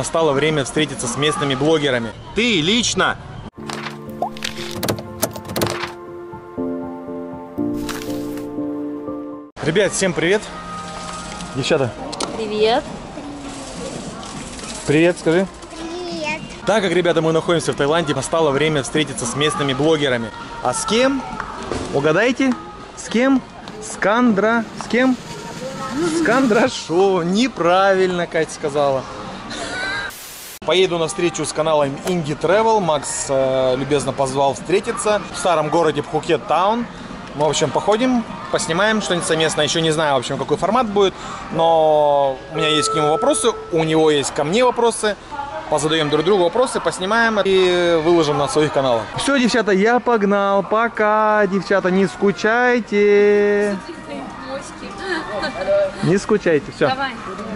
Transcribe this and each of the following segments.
Настало время встретиться с местными блогерами. Ты лично! Ребят, всем привет! Девчата! Привет! Привет, скажи! Привет! Так как, ребята, мы находимся в Таиланде, настало время встретиться с местными блогерами. А с кем? Угадайте? С кем? С кем? С Кондрашовым. Неправильно Катя сказала. Поеду на встречу с каналом Indy Travel. Макс любезно позвал встретиться в старом городе Phuket Town. Мы, в общем, походим, поснимаем что-нибудь совместно. Еще не знаю, в общем, какой формат будет. Но у меня есть к нему вопросы, у него есть ко мне вопросы. Позадаем друг другу вопросы, поснимаем и выложим на своих каналах. Все, девчата, я погнал. Пока, девчата, не скучайте. Не скучайте, все. Давай.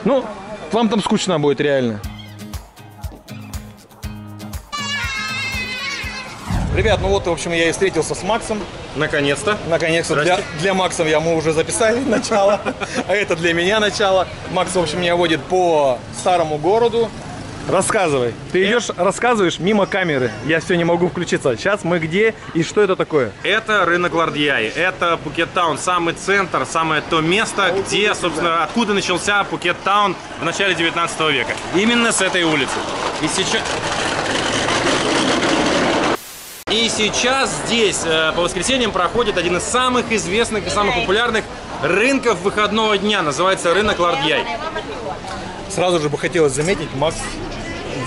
Ну, вам там скучно будет, реально. Ребят, ну вот, в общем, я и встретился с Максом. Наконец-то. Наконец-то. Для Макса мы уже записали начало, а это для меня начало. Макс, в общем, меня водит по старому городу. Рассказывай. Ты идешь, рассказываешь мимо камеры. Я все не могу включиться. Сейчас мы где и что это такое? Это рынок Лордьяи. Это Пхукет Таун. Самый центр, самое то место, где, собственно, откуда начался Пхукет Таун в начале 19 века. Именно с этой улицы. И сейчас здесь по воскресеньям проходит один из самых известных и самых популярных рынков выходного дня. Называется рынок Лордьяи. Сразу же бы хотелось заметить, Макс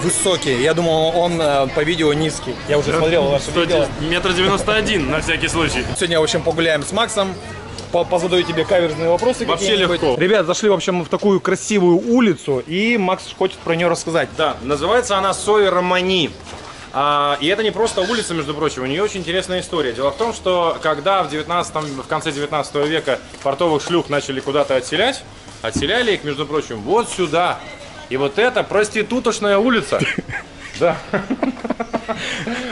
высокий. Я думал, он по видео низкий. Я уже смотрел ваше видео. 1,91 м на всякий случай. Сегодня, в общем, погуляем с Максом. Позадаю тебе каверзные вопросы. Вообще легко. Ребят, зашли, в общем, в такую красивую улицу. И Макс хочет про нее рассказать. Да, называется она Сои Романи. И это не просто улица, между прочим, у нее очень интересная история. Дело в том, что когда в конце 19 века портовых шлюх начали куда-то отселять, отселяли их, между прочим, вот сюда. И вот это проституточная улица. Да.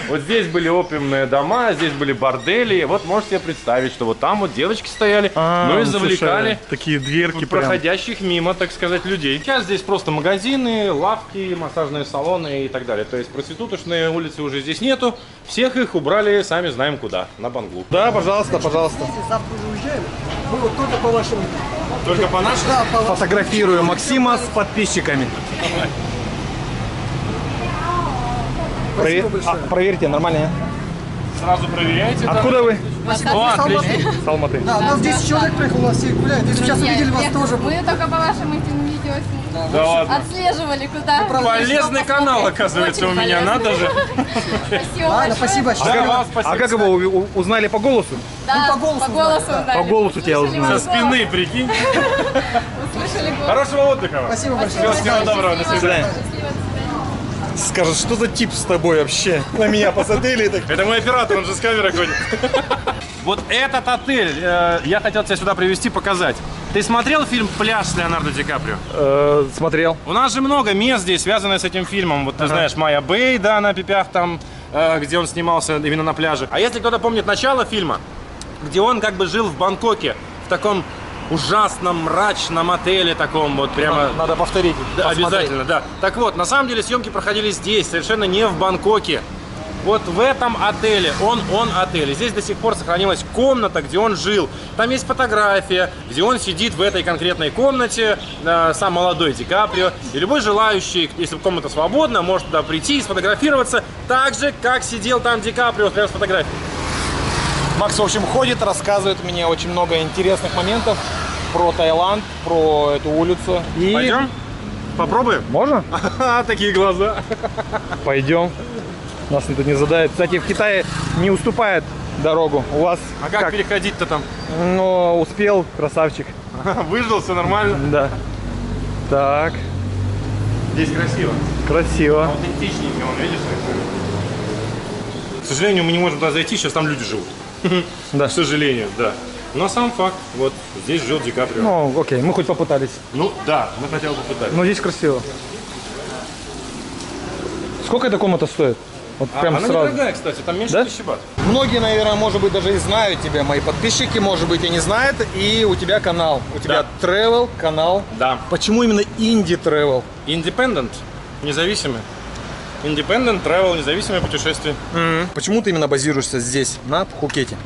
Вот здесь были опиумные дома, здесь были бордели. Вот можете себе представить, что вот там вот девочки стояли, ну и завлекали такие дверки проходящих мимо, так сказать, людей. Сейчас здесь просто магазины, лавки, массажные салоны и так далее. То есть проституточные улицы уже здесь нету. Всех их убрали, сами знаем куда, на Банглу. Да, пожалуйста, пожалуйста. Только по нашему? Фотографирую Максима с подписчиками. Проверьте, нормально? Сразу проверяйте. Откуда вы? С Алматы. Да, нас здесь человек пригласил гулять. Сейчас увидели вас тоже. Мы только по вашим этим видео отслеживали, куда. Полезный канал, оказывается, у меня, надо же. Спасибо большое. А как его узнали по голосу? Да, по голосу. По голосу тебя узнали. Со спины, прикинь. Хорошего отдыха вам. Спасибо большое. Всего доброго, до свидания. Скажет, что за тип с тобой вообще? На меня посадили. Это мой оператор, он же с камерой ходит. Вот этот отель, я хотел тебя сюда привезти, показать. Ты смотрел фильм «Пляж» с Леонардо Ди Каприо? Смотрел. У нас же много мест здесь, связанных с этим фильмом. Вот ты знаешь, Майя Бэй, да, на пипях там, где он снимался именно на пляже. А если кто-то помнит начало фильма, где он как бы жил в Бангкоке, в таком ужасном, мрачном отеле таком вот прямо... Надо повторить. Да, обязательно, да. Так вот, на самом деле съемки проходили здесь, совершенно не в Бангкоке. Вот в этом отеле, он отель. И здесь до сих пор сохранилась комната, где он жил. Там есть фотография, где он сидит в этой конкретной комнате, сам молодой Ди Каприо. И любой желающий, если комната свободна, может туда прийти и сфотографироваться так же, как сидел там Ди Каприо прямо с фотографией. Макс, в общем, ходит, рассказывает мне очень много интересных моментов про Таиланд, про эту улицу. И... Пойдем? Попробуем? Можно? Такие глаза. Пойдем. Нас никто не задает. Кстати, в Китае не уступает дорогу. У вас... А как переходить-то там? Ну, успел, красавчик. Выжил, все нормально? Да. Так. Здесь красиво. Красиво. Аутентичненько, он, видишь? К сожалению, мы не можем туда зайти, сейчас там люди живут. Да. К сожалению, да. Но сам факт, вот здесь жил Ди Каприо. Ну, окей, мы хоть попытались. Ну, да, мы хотя бы попытались. Но здесь красиво. Сколько эта комната стоит? Вот прям она сразу. Недорогая, кстати, там меньше 1000 бат. Многие, наверное, может быть, даже и знают тебя, мои подписчики, может быть, и не знают. И у тебя канал, у тебя travel канал. Да. Почему именно Indy Travel? Independent. Независимый. Independent travel, независимое путешествие. Почему ты именно базируешься здесь, на Пхукете?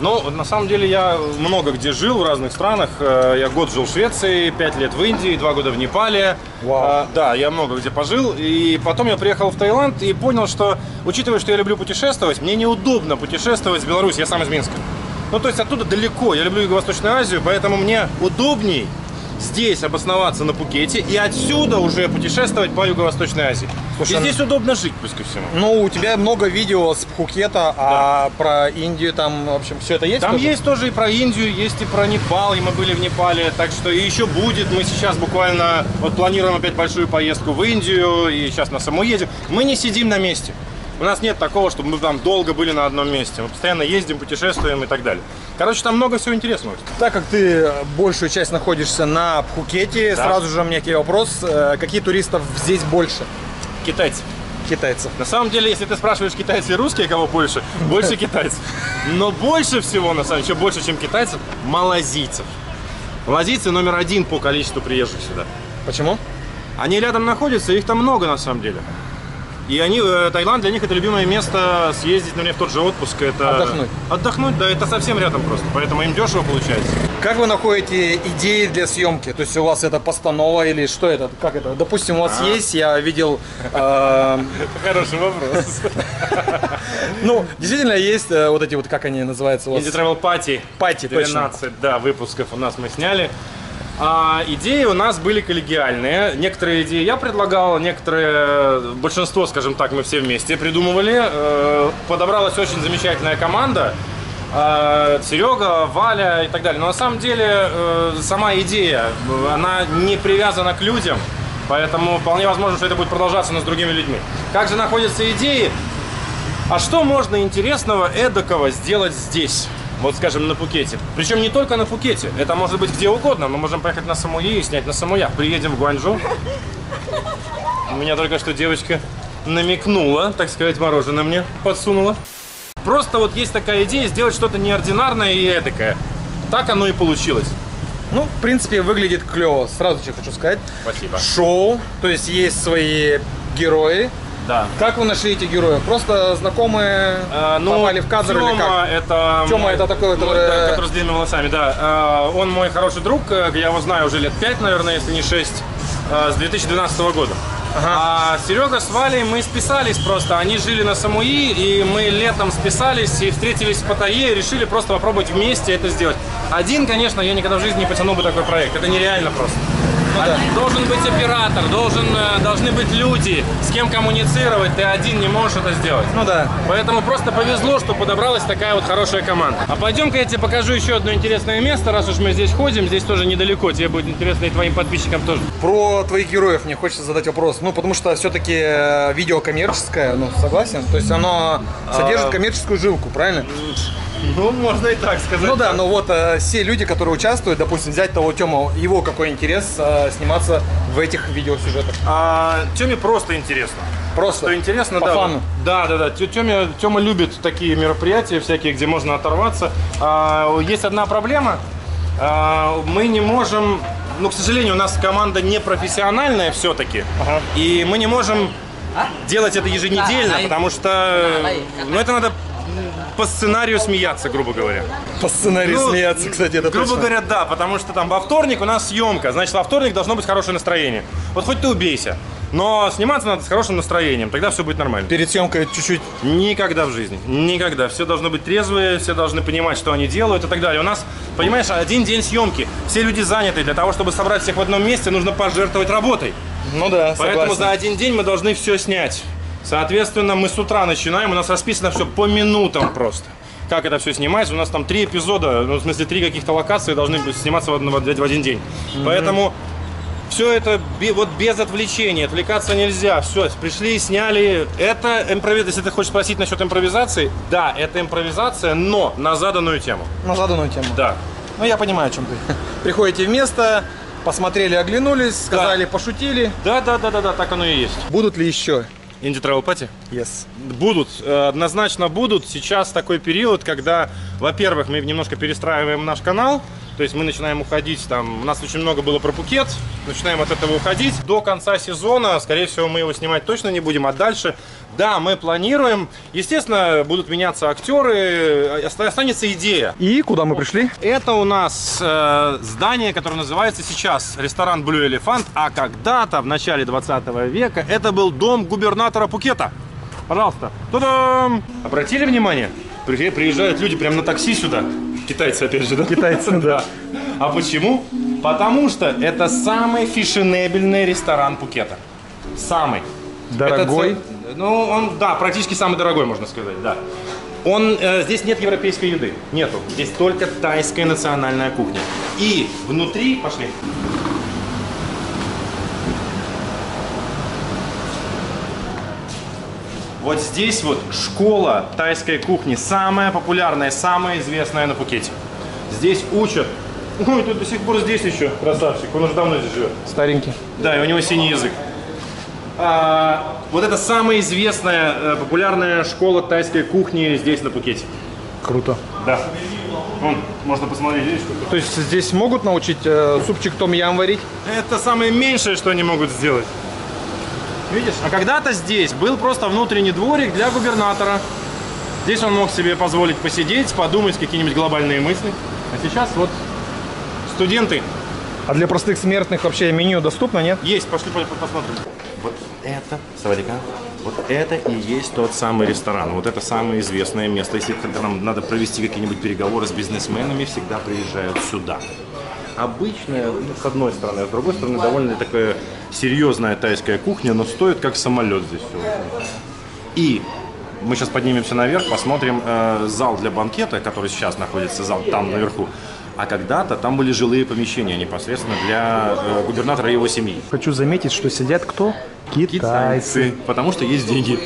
Ну, на самом деле, я много где жил, в разных странах. Я год жил в Швеции, 5 лет в Индии, 2 года в Непале. Wow. Да, я много где пожил. И потом я приехал в Таиланд и понял, что, учитывая, что я люблю путешествовать, мне неудобно путешествовать в Беларусь. Я сам из Минска. Ну, то есть оттуда далеко. Я люблю Юго-Восточную Азию, поэтому мне удобней здесь обосноваться на Пхукете и отсюда уже путешествовать по Юго-Восточной Азии. Слушай, и здесь удобно жить, пусть ко всему. Ну, у тебя много видео с Пхукета, а про Индию там, в общем, все это есть? Там тоже? Есть тоже и про Индию, есть и про Непал, и мы были в Непале, так что и еще будет. Мы сейчас буквально вот планируем опять большую поездку в Индию, и сейчас на Саму едем. Мы не сидим на месте. У нас нет такого, чтобы мы там долго были на одном месте. Мы постоянно ездим, путешествуем и так далее. Короче, там много всего интересного. Так как ты большую часть находишься на Пхукете, сразу же у меня такой вопрос. Какие туристов здесь больше? Китайцы. Китайцев. На самом деле, если ты спрашиваешь, китайцы и русские, кого больше, больше китайцев. Но больше всего, на самом деле, больше, чем китайцев, малазийцев. Малазийцы №1 по количеству приезжих сюда. Почему? Они рядом находятся, их там много, на самом деле. И они, Таиланд для них это любимое место съездить, например, в тот же отпуск. Это отдохнуть. Отдохнуть, да, это совсем рядом просто, поэтому им дешево получается. Как вы находите идеи для съемки? То есть у вас это постанова или что это? Как это? Допустим, у вас есть, я видел... Хороший вопрос. Ну, действительно есть вот эти вот, как они называются у вас? Indy Travel Party. Party, 13, да, выпусков у нас мы сняли. Идеи у нас были коллегиальные. Некоторые идеи я предлагал, некоторые, большинство, скажем так, мы все вместе придумывали. Подобралась очень замечательная команда. Серега, Валя и так далее. Но на самом деле сама идея, она не привязана к людям. Поэтому вполне возможно, что это будет продолжаться, но с другими людьми. Как же находятся идеи? А что можно интересного, эдакого сделать здесь? Вот, скажем, на Пхукете. Причем не только на Пхукете. Это может быть где угодно. Мы можем поехать на Самуи и снять на Самуях. Приедем в Гуанчжоу. У меня только что девочка намекнула, так сказать, мороженое мне подсунула. Просто вот есть такая идея сделать что-то неординарное и эдакое. Так оно и получилось. Ну, в принципе, выглядит клево. Сразу тебе хочу сказать. Спасибо. Шоу. То есть есть свои герои. Да. Как вы нашли эти героев? Просто знакомые попали в кадр или как? Это... Тёма, это такой, который с длинными волосами, да. Он мой хороший друг, я его знаю уже лет 5, наверное, если не 6, с 2012 года. Ага. А Серега с Валей мы списались просто, они жили на Самуи, и мы летом списались и встретились в Паттайе, и решили просто попробовать вместе это сделать. Один, конечно, я никогда в жизни не потянул бы такой проект, это нереально просто. Должен быть оператор, должны быть люди, с кем коммуницировать, ты один не можешь это сделать. Ну да. Поэтому просто повезло, что подобралась такая вот хорошая команда. А пойдем-ка я тебе покажу еще одно интересное место, раз уж мы здесь ходим, здесь тоже недалеко, тебе будет интересно и твоим подписчикам тоже. Про твоих героев мне хочется задать вопрос, ну потому что все-таки видео коммерческое, ну согласен, то есть оно содержит коммерческую жилку, правильно? Ну, можно и так сказать. Ну да, но вот все люди, которые участвуют, допустим, взять того Тёму, его какой интерес сниматься в этих видеосюжетах? Тёме просто интересно. Просто? Что интересно, по фану. Да. Тёма любит такие мероприятия всякие, где можно оторваться. Есть одна проблема. Мы не можем... Ну, к сожалению, у нас команда не профессиональная все-таки. Ага. И мы не можем делать это еженедельно, потому что... Ну, это надо... По сценарию смеяться, грубо говоря. По сценарию смеяться, кстати, это грубо говоря, да, потому что там во вторник у нас съемка, значит, во вторник должно быть хорошее настроение. Вот хоть ты убейся, но сниматься надо с хорошим настроением, тогда все будет нормально. Перед съемкой чуть-чуть? Никогда в жизни, никогда. Все должны быть трезвые, все должны понимать, что они делают и так далее. У нас, понимаешь, один день съемки, все люди заняты, для того, чтобы собрать всех в одном месте, нужно пожертвовать работой. Ну да, поэтому согласен. За один день мы должны все снять. Соответственно, мы с утра начинаем, у нас расписано все по минутам просто. Как это все снимается, у нас там 3 эпизода, ну, в смысле 3 каких-то локации должны сниматься в один день. Поэтому все это вот без отвлечения, отвлекаться нельзя. Все, пришли, сняли. Это импровизация, если ты хочешь спросить насчет импровизации, да, это импровизация, но на заданную тему. На заданную тему? Да. Ну, я понимаю, о чем ты. Приходите в место, посмотрели, оглянулись, сказали, пошутили. Да, так оно и есть. Будут ли еще? Инди Travel Party? Yes. Будут, однозначно будут. Сейчас такой период, когда, во-первых, мы немножко перестраиваем наш канал, То есть мы начинаем уходить, там, у нас очень много было про Пхукет, начинаем от этого уходить. До конца сезона, скорее всего, мы его снимать точно не будем, а дальше, да, мы планируем. Естественно, будут меняться актеры, останется идея. И куда мы пришли? Это у нас здание, которое называется сейчас ресторан Blue Elephant, а когда-то, в начале 20 века, это был дом губернатора Пхукета. Пожалуйста. Та-дам! Обратили внимание? Приезжают люди прямо на такси сюда. Китайцы, опять же, да? Китайцы, да. А почему? Потому что это самый фешенебельный ресторан Пхукета. Самый. Дорогой? Ну, он, да, практически самый дорогой, можно сказать, да. Он, здесь нет европейской еды, нету. Здесь только тайская национальная кухня. И внутри, пошли. Вот здесь вот школа тайской кухни, самая популярная, самая известная на Пхукете. Здесь учат. Ой, тут до сих пор здесь еще красавчик, он уже давно здесь живет. Старенький. Да, и у него синий язык. Вот это самая известная, популярная школа тайской кухни здесь на Пхукете. Круто. Да. Вон, можно посмотреть здесь. То есть здесь могут научить супчик том-ям варить? Это самое меньшее, что они могут сделать. Видишь? А когда-то здесь был просто внутренний дворик для губернатора. Здесь он мог себе позволить посидеть, подумать какие-нибудь глобальные мысли. А сейчас вот студенты. А для простых смертных вообще меню доступно, нет? Есть, пошли посмотрим. Вот это, савадика, вот это и есть тот самый ресторан. Вот это самое известное место. Если нам надо провести какие-нибудь переговоры с бизнесменами, всегда приезжают сюда. Обычная, ну, с одной стороны, а с другой стороны довольно такая серьезная тайская кухня, но стоит как самолет здесь сегодня. И мы сейчас поднимемся наверх, посмотрим зал для банкета, который сейчас находится, зал там наверху. А когда-то там были жилые помещения непосредственно для губернатора и его семьи. Хочу заметить, что сидят кто? Китайцы. Потому что есть деньги.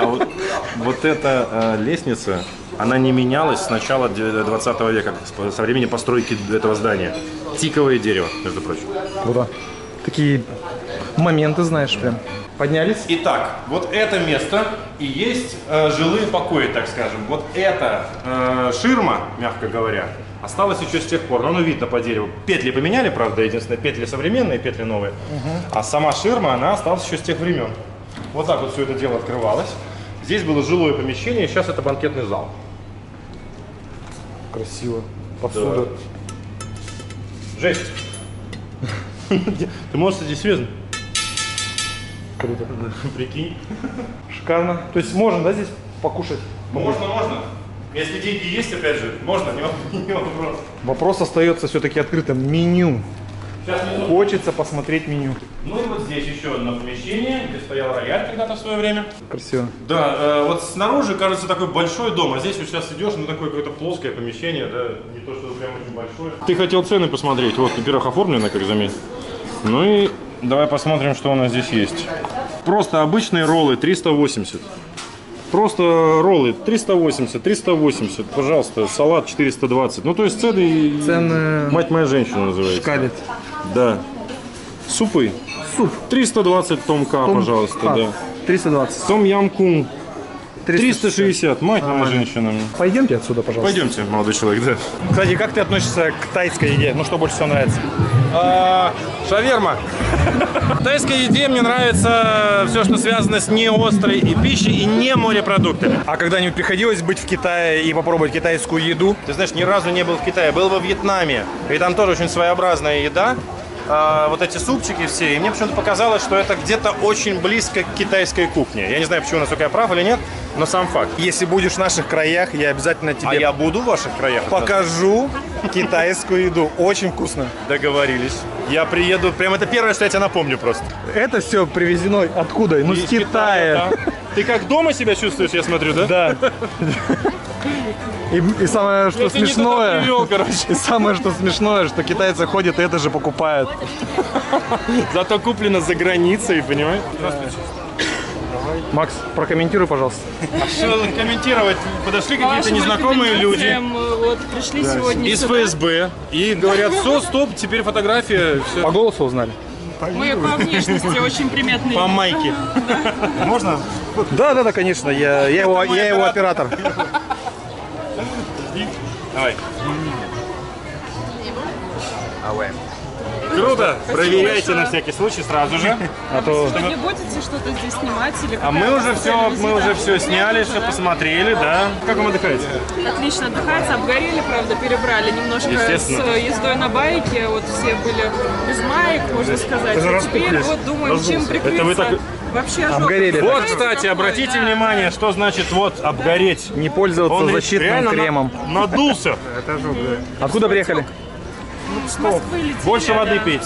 А вот эта лестница... Она не менялась с начала 20 века, со времени постройки этого здания. Тиковое дерево, между прочим. Круто. Такие моменты, знаешь, прям. Поднялись. Итак, вот это место и есть жилые покои, так скажем. Вот эта ширма, мягко говоря, осталась еще с тех пор. Но ну, видно по дереву. Петли поменяли, правда, единственное, петли современные, петли новые. Угу. А сама ширма, она осталась еще с тех времен. Вот так вот все это дело открывалось. Здесь было жилое помещение, сейчас это банкетный зал. Красиво. Посуда. Да. Жесть. Ты можешь здесь серьезно? Круто. Прикинь. Шикарно. То есть можно, да, здесь покушать? Можно, можно. Если деньги есть, опять же, можно, не вопрос. Вопрос остается все-таки открытым. Меню. Хочется посмотреть меню. Ну и вот здесь еще одно помещение, где стоял рояль когда-то в свое время. Красиво. Да, вот снаружи кажется такой большой дом, а здесь вот сейчас идешь, ну такое какое-то плоское помещение, да, не то что прям очень большое. Ты хотел цены посмотреть, вот, во-первых, оформлено, как заметь. Ну и давай посмотрим, что у нас здесь есть. Просто обычные роллы 380. Просто роллы 380, 380, пожалуйста, салат 420. Ну, то есть цены мать моя женщина называется. Шкалит. Да. Супы. Суп. 320 томка, пожалуйста, да. 320. Том-ям кун. 360, мать моя женщина. Пойдемте отсюда, пожалуйста. Пойдемте, молодой человек, да. Кстати, как ты относишься к тайской еде? Ну, что больше всего нравится? Шаверма. В тайской еде мне нравится все, что связано с неострой и пищей, и не морепродуктами. А когда-нибудь приходилось быть в Китае и попробовать китайскую еду? Ты знаешь, ни разу не был в Китае, был во Вьетнаме. И там тоже очень своеобразная еда. Вот эти супчики все. И мне почему-то показалось, что это где-то очень близко к китайской кухне. Я не знаю, почему, насколько я прав или нет, но сам факт. Если будешь в наших краях, я обязательно тебе... А я буду в ваших краях? Покажу китайскую еду. Очень вкусно. Договорились. Я приеду. Прям это первое, что я тебе напомню просто. Это все привезено откуда? Ну, из Китая. Да. Ты как дома себя чувствуешь, я смотрю, да? Да. И самое, что смешное, что китайцы ходят и это же покупают. Зато куплено за границей, понимаешь? Макс, прокомментируй, пожалуйста. А что комментировать? Подошли какие-то незнакомые люди. Вот пришли сегодня из ФСБ и говорят: все, стоп, теперь фотография. Все. По голосу узнали. Мы по внешности очень приметные. По майке. Можно? Да, да, да, конечно. Я его оператор. Давай. АВМ. Круто! Спасибо. Проверяйте большое на всякий случай сразу же. А то... Вы не будете что-то здесь снимать? Или а мы уже все сняли, все посмотрели, да. Как вам отдыхаете? Отлично отдыхается, обгорели, правда, перебрали немножко с ездой на байке. Вот все были без маек, можно сказать. А теперь вот думаем, чем прикрыться. Вообще обгорели. Вот, кстати, обратите внимание, что значит вот обгореть. Не пользоваться защитным кремом. Надулся. Откуда приехали? Больше воды пить.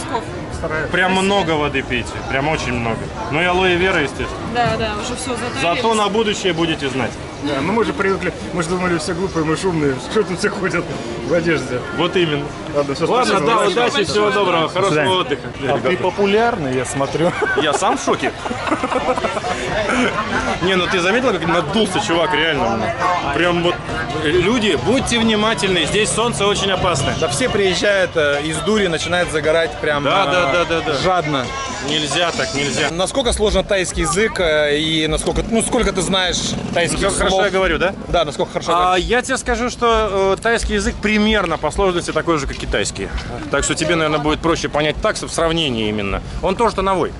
Прям много воды пейте. Прям очень много. Ну и алоэ вера, естественно. Да, да, уже все затарились. Зато на будущее будете знать. Да, ну мы же привыкли, мы же думали, все глупые, мы шумные, что там все ходят в одежде. Вот именно. Ладно, все, ладно, спасибо, да, удачи, всего доброго, хорошего отдыха. А ты популярный, я смотрю. Я сам в шоке. Не, ну ты заметила, как надулся чувак, реально. Прям вот, люди, будьте внимательны, здесь солнце очень опасное. Да все приезжают из дури, начинают загорать прям жадно. Нельзя так, нельзя. Насколько сложен тайский язык и насколько, ну сколько ты знаешь тайский язык? Хорошо я говорю, да? Да, насколько хорошо я говорю. Я тебе скажу, что тайский язык примерно по сложности такой же, как китайский. Так что тебе, наверное, будет проще понять такса в сравнении именно. Он тоже тоновой.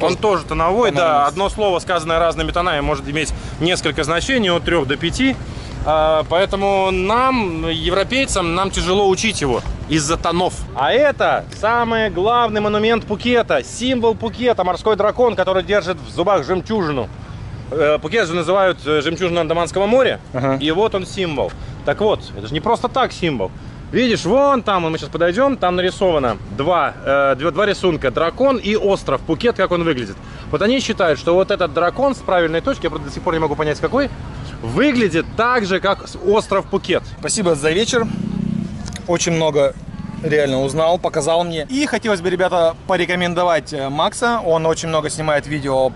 Он тоже тоновой, да. Одно слово, сказанное разными тонами, может иметь несколько значений, от 3 до 5. Поэтому нам, европейцам, нам тяжело учить его из-за тонов. А это самый главный монумент Пукета, символ Пукета, морской дракон, который держит в зубах жемчужину. Пукет же называют жемчужиной Андаманского моря, и вот он символ. Так вот, это же не просто так символ. Видишь, вон там, мы сейчас подойдем, там нарисовано два рисунка, дракон и остров, Пукет, как он выглядит. Вот они считают, что вот этот дракон с правильной точки, я правда, до сих пор не могу понять какой, выглядит так же, как остров Пукет. Спасибо за вечер, очень много реально узнал, показал мне. И хотелось бы, ребята, порекомендовать Макса, он очень много снимает видео.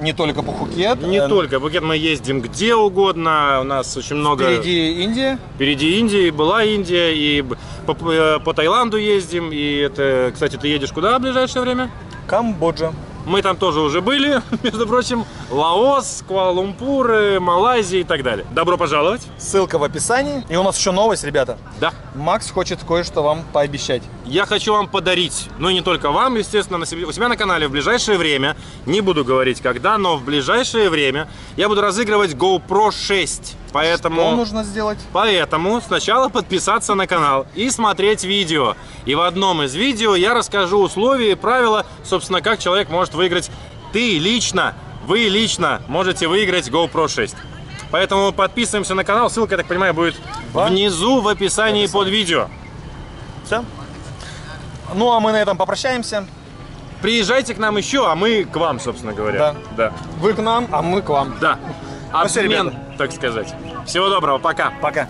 Не только по Пхукет. Не только. Пхукет мы ездим где угодно. У нас очень много... Впереди Индия. Впереди Индия. Была Индия. И по Таиланду ездим. И это... Кстати, ты едешь куда в ближайшее время? Камбоджа. Мы там тоже уже были, между прочим. Лаос, Куала-Лумпур, Малайзия и так далее. Добро пожаловать. Ссылка в описании. И у нас еще новость, ребята. Да. Макс хочет кое-что вам пообещать. Я хочу вам подарить, ну и не только вам, естественно, у себя на канале в ближайшее время, не буду говорить когда, но в ближайшее время я буду разыгрывать GoPro 6. Поэтому, что нужно сделать? Поэтому сначала подписаться на канал и смотреть видео. И в одном из видео я расскажу условия и правила, собственно, как человек может выиграть. Ты лично, вы лично можете выиграть GoPro 6. Поэтому подписываемся на канал, ссылка, я так понимаю, будет внизу в описании под видео. Все. Ну, а мы на этом попрощаемся. Приезжайте к нам еще, а мы к вам, собственно говоря. Да. Вы к нам, а мы к вам. Да. Обмен, так сказать. Всего доброго, пока. Пока.